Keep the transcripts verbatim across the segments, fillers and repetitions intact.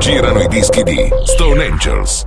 girano i dischi di Stone Angels.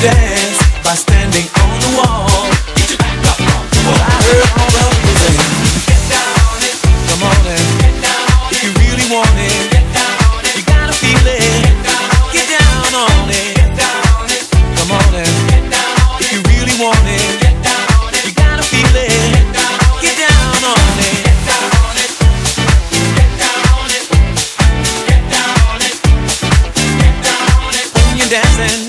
dance by standing on the wall. Get your back up on the wall. Well, I heard all of the things. Get down on it. Come on in. Get down on it. If you really want it. Get down on it. You gotta feel it. Get down on it. Get down on it. Come on in. Get down on it. If you really want it. Get down on it. You gotta feel it. Get down on it. Get down on it. Get down on it. Get down on it. Get down on it. When you're dancing.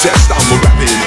Test, I'm a rapper.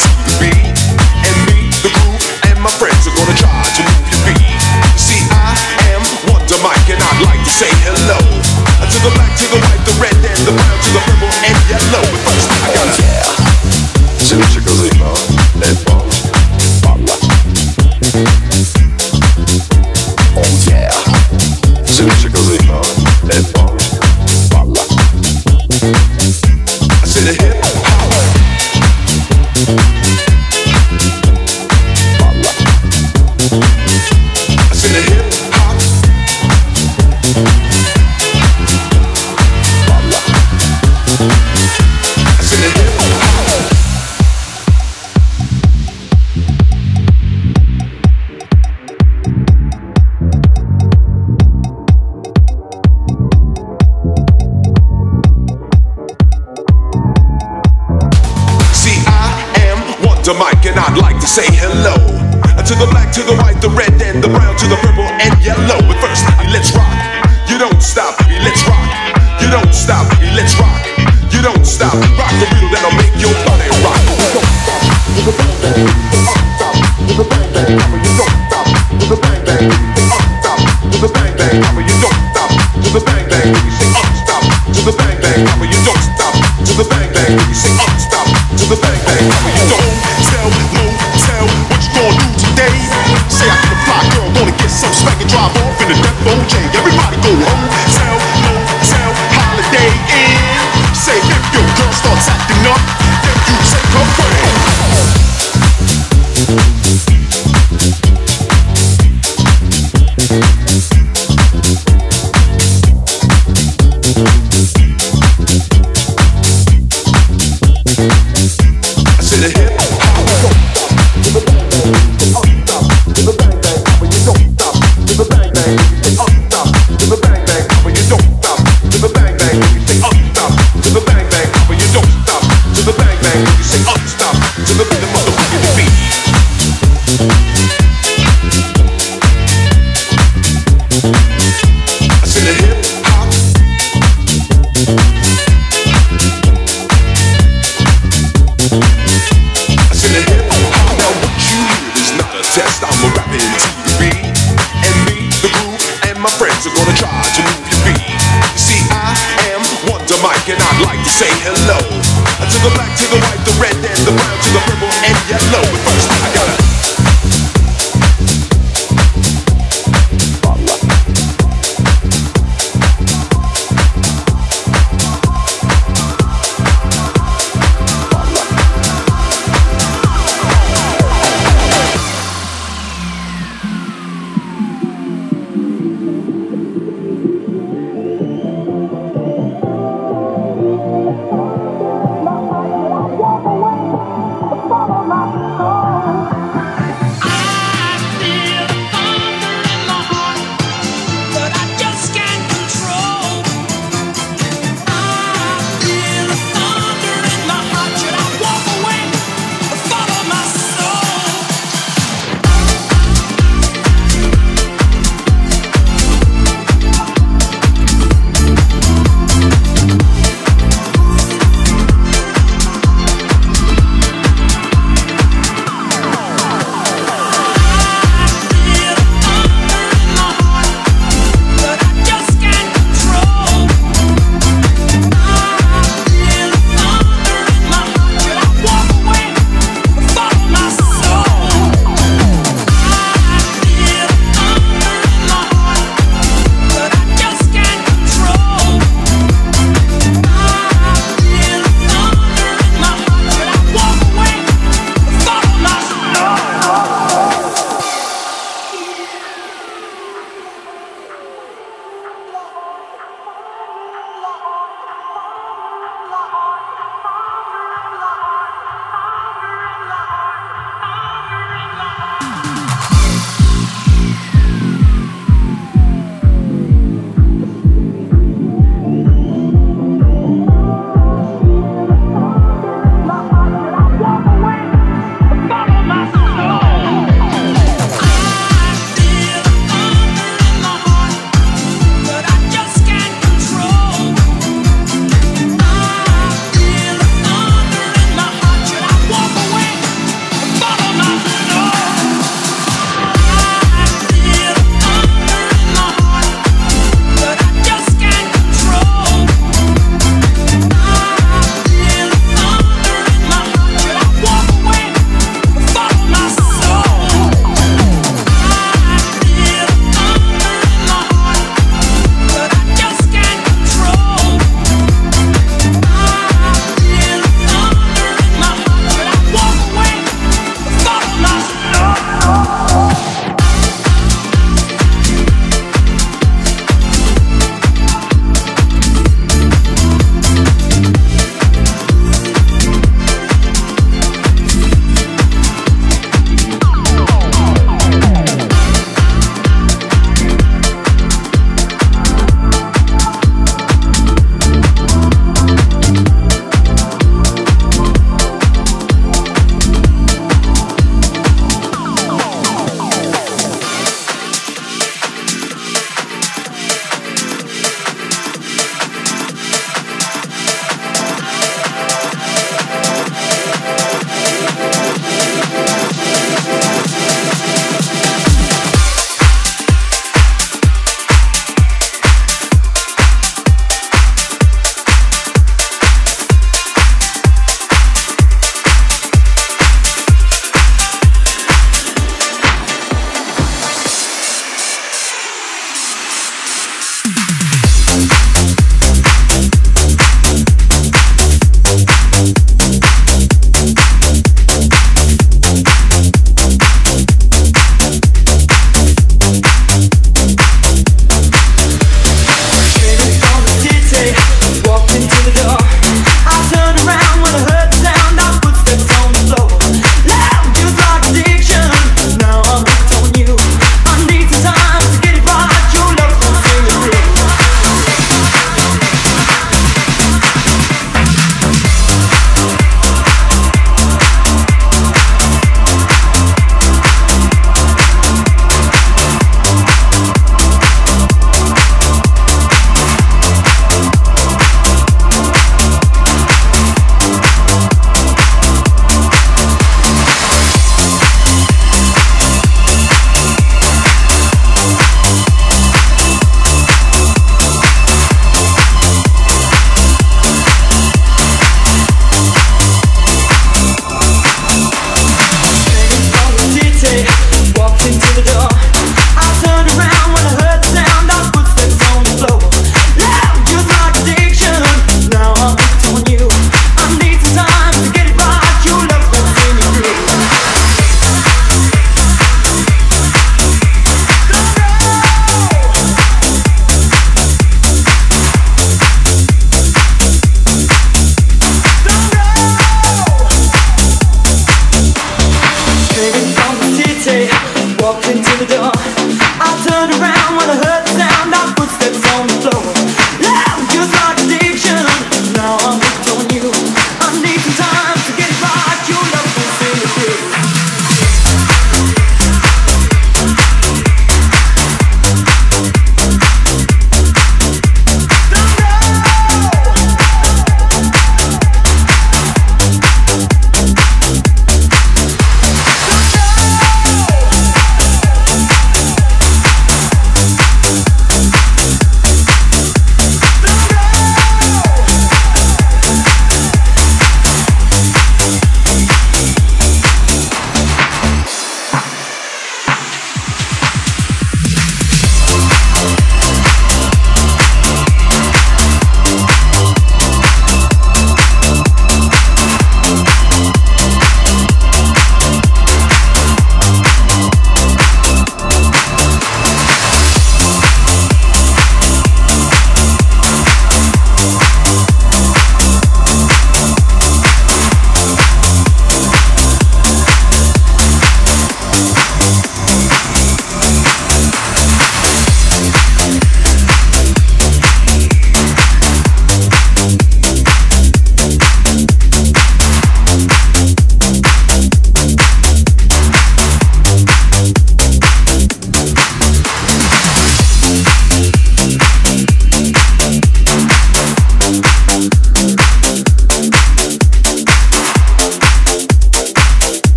Wonder Mike, and I'd like to say hello to the black, to the white, the red, and the brown, to the purple and yellow. But first, let's rock. You don't stop. Let's rock. You don't stop. Let's rock. You don't stop. Rock the reel that'll make your body rock. You don't stop. You don't stop. You don't stop. You don't stop. You don't stop. You don't stop. To the bang bang, you say unstop. To the bang bang, you don't tell, no tell what you gonna do today. Say I can apply, girl, gonna get some smack and drive off in a Def O J. Everybody go home, tell, no tell, holiday in. Say if your girl starts acting up, then you take her friend. The hip hop, to the bang bang, stop, to the bang bang, but you don't stop, to the bang bang, stop, to the bang bang, but you don't stop, to the bang bang, you say up stop, to the bang bang, but you don't stop, to the bang bang, you say up stop, to the rhythm of the wicked beat. I said the hip hop. Test, I'm a rapping T V, and me, the groove, and my friends are gonna try to move your feet. You see, I am Wonder Mike, and I'd like to say hello to the black, to the white, the red,